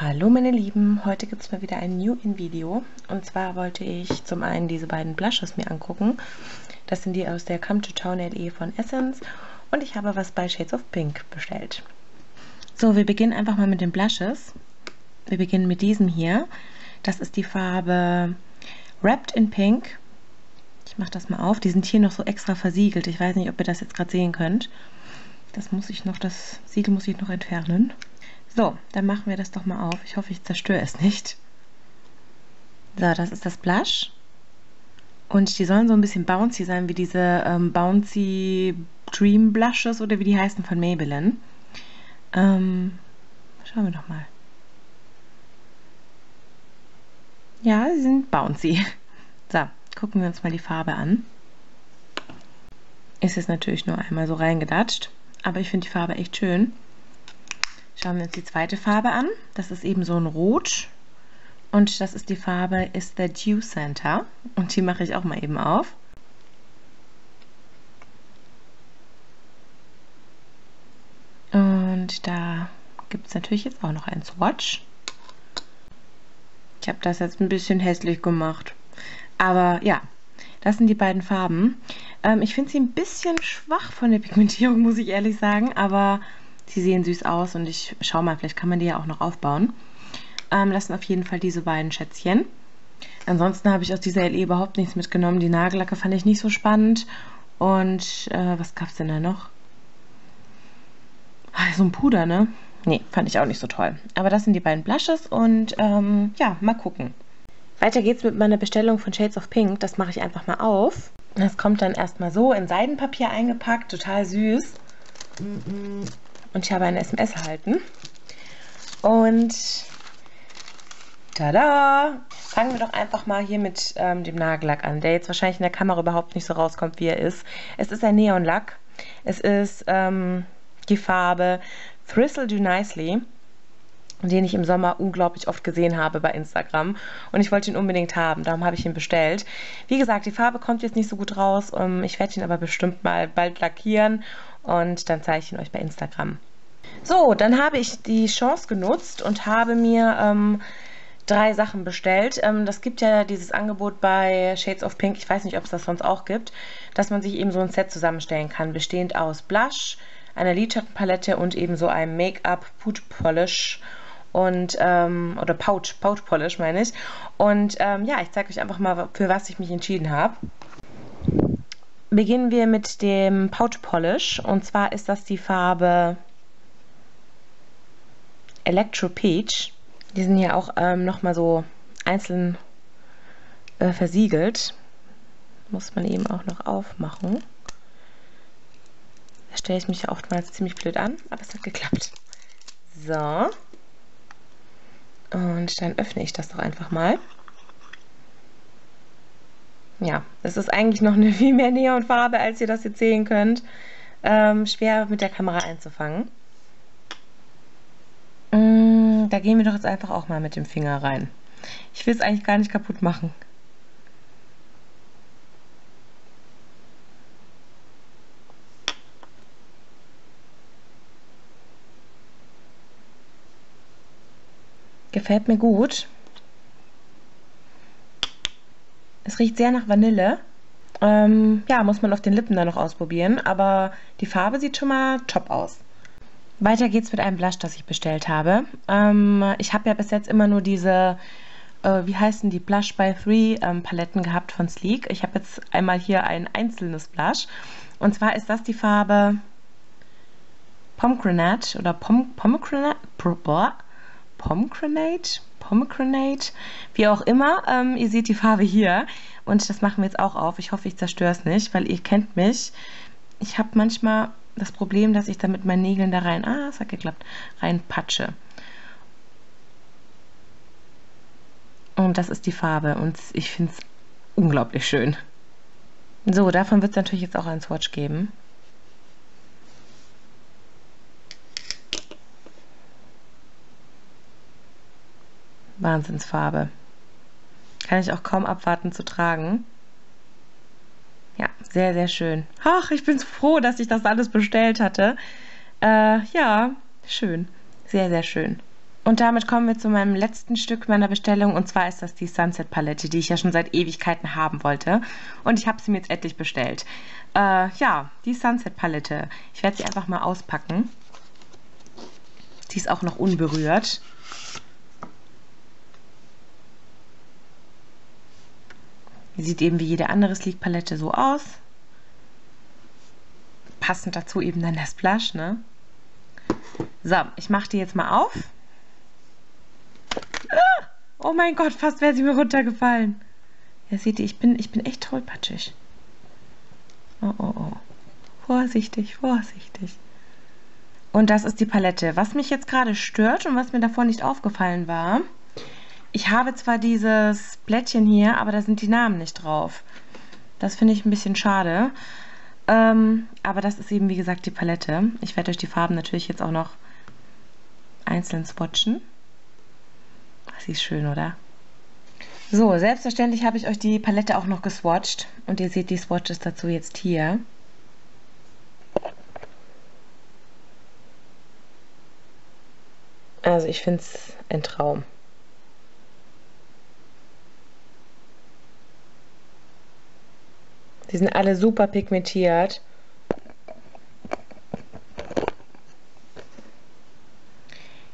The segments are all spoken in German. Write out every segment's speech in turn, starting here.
Hallo meine Lieben, heute gibt es mal wieder ein New-In-Video und zwar wollte ich zum einen diese beiden Blushes mir angucken. Das sind die aus der Come to Town LE von Essence und ich habe was bei Shades of Pink bestellt. So, wir beginnen einfach mal mit den Blushes. Wir beginnen mit diesem hier. Das ist die Farbe Wrapped in Pink. Ich mache das mal auf. Die sind hier noch so extra versiegelt. Ich weiß nicht, ob ihr das jetzt gerade sehen könnt. Das Siegel muss ich noch entfernen. So, dann machen wir das doch mal auf. Ich hoffe, ich zerstöre es nicht. So, das ist das Blush. Und die sollen so ein bisschen bouncy sein, wie diese Bouncy Dream Blushes oder wie die heißen von Maybelline. Schauen wir doch mal. Ja, sie sind bouncy. So, gucken wir uns mal die Farbe an. Ist jetzt natürlich nur einmal so reingedatscht, aber ich finde die Farbe echt schön. Schauen wir uns die zweite Farbe an. Das ist eben so ein Rot. Und das ist die Farbe Is the Dew Center. Und die mache ich auch mal eben auf. Und da gibt es natürlich jetzt auch noch ein Swatch. Ich habe das jetzt ein bisschen hässlich gemacht. Aber ja, das sind die beiden Farben. Ich finde sie ein bisschen schwach von der Pigmentierung, muss ich ehrlich sagen. Aber sie sehen süß aus und ich schaue mal, vielleicht kann man die ja auch noch aufbauen. Das sind auf jeden Fall diese beiden Schätzchen. Ansonsten habe ich aus dieser LE überhaupt nichts mitgenommen. Die Nagellacke fand ich nicht so spannend. Und was gab es denn da noch? Ach, so ein Puder, ne? Nee, fand ich auch nicht so toll. Aber das sind die beiden Blushes und ja, mal gucken. Weiter geht's mit meiner Bestellung von Shades of Pink. Das mache ich einfach mal auf. Das kommt dann erstmal so in Seidenpapier eingepackt. Total süß. Und ich habe eine SMS erhalten. Und tada! Fangen wir doch einfach mal hier mit dem Nagellack an, der jetzt wahrscheinlich in der Kamera überhaupt nicht so rauskommt, wie er ist. Es ist ein Neonlack. Es ist die Farbe Thristle Do Nicely, den ich im Sommer unglaublich oft gesehen habe bei Instagram. Und ich wollte ihn unbedingt haben, darum habe ich ihn bestellt. Wie gesagt, die Farbe kommt jetzt nicht so gut raus. Ich werde ihn aber bestimmt mal bald lackieren und dann zeige ich ihn euch bei Instagram. So, dann habe ich die Chance genutzt und habe mir drei Sachen bestellt. Das gibt ja dieses Angebot bei Shades of Pink, ich weiß nicht, ob es das sonst auch gibt, dass man sich eben so ein Set zusammenstellen kann, bestehend aus Blush, einer Lidschattenpalette und eben so einem Make-up Pout Polish. Und, oder Pout Polish meine ich. Und ja, ich zeige euch einfach mal, für was ich mich entschieden habe. Beginnen wir mit dem Pout Polish. Und zwar ist das die Farbe Electro Peach. Die sind hier auch nochmal so einzeln versiegelt. Muss man eben auch noch aufmachen. Da stelle ich mich oftmals ziemlich blöd an, aber es hat geklappt. So. Und dann öffne ich das doch einfach mal. Ja, es ist eigentlich noch eine viel mehr Neonfarbe, als ihr das jetzt sehen könnt. Schwer mit der Kamera einzufangen. Da gehen wir doch jetzt einfach auch mal mit dem Finger rein. Ich will es eigentlich gar nicht kaputt machen. Gefällt mir gut. Es riecht sehr nach Vanille. Ja, muss man auf den Lippen dann noch ausprobieren, aber die Farbe sieht schon mal top aus. Weiter geht's mit einem Blush, das ich bestellt habe. Ich habe ja bis jetzt immer nur diese, wie heißen die, Blush by Three Paletten gehabt von Sleek. Ich habe jetzt einmal hier ein einzelnes Blush. Und zwar ist das die Farbe Pomegranate oder Pomegranate, wie auch immer. Ihr seht die Farbe hier und das machen wir jetzt auch auf. Ich hoffe, ich zerstöre es nicht, weil ihr kennt mich. Ich habe manchmal das Problem, dass ich da mit meinen Nägeln da rein, es hat geklappt, reinpatsche. Und das ist die Farbe und ich finde es unglaublich schön. So, davon wird es natürlich jetzt auch ein Swatch geben. Wahnsinnsfarbe. Kann ich auch kaum abwarten zu tragen. Ja, sehr, sehr schön. Ach, ich bin so froh, dass ich das alles bestellt hatte. Ja, schön. Sehr, sehr schön. Und damit kommen wir zu meinem letzten Stück meiner Bestellung, und zwar ist das die Sunset Palette, die ich ja schon seit Ewigkeiten haben wollte. Und ich habe sie mir jetzt endlich bestellt. Ja, die Sunset Palette. Ich werde sie einfach mal auspacken. Die ist auch noch unberührt. Die sieht eben wie jede andere Sleek Palette so aus. Passend dazu eben dann das Blush, ne? So, ich mache die jetzt mal auf. Ah, oh mein Gott, fast wäre sie mir runtergefallen. Ja, seht ihr, ich bin echt tollpatschig. Oh, oh, oh. Vorsichtig, vorsichtig. Und das ist die Palette. Was mich jetzt gerade stört und was mir davor nicht aufgefallen war, ich habe zwar dieses Blättchen hier, aber da sind die Namen nicht drauf. Das finde ich ein bisschen schade. Aber das ist eben, wie gesagt, die Palette. Ich werde euch die Farben natürlich jetzt auch noch einzeln swatchen. Sie ist schön, oder? So, selbstverständlich habe ich euch die Palette auch noch geswatcht. Und ihr seht, die Swatch ist dazu jetzt hier. Also ich finde es ein Traum. Die sind alle super pigmentiert.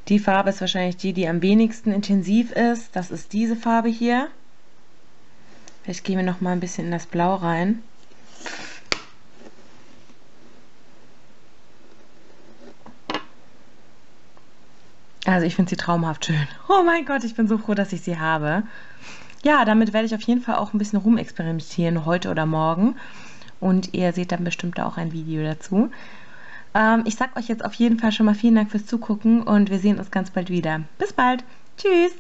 Die Farbe ist wahrscheinlich die, die am wenigsten intensiv ist. Das ist diese Farbe hier. Vielleicht gehen wir noch mal ein bisschen in das Blau rein. Also ich finde sie traumhaft schön. Oh mein Gott, ich bin so froh, dass ich sie habe. Ja, damit werde ich auf jeden Fall auch ein bisschen rumexperimentieren, heute oder morgen. Und ihr seht dann bestimmt auch ein Video dazu. Ich sag euch jetzt auf jeden Fall schon mal vielen Dank fürs Zugucken und wir sehen uns ganz bald wieder. Bis bald. Tschüss.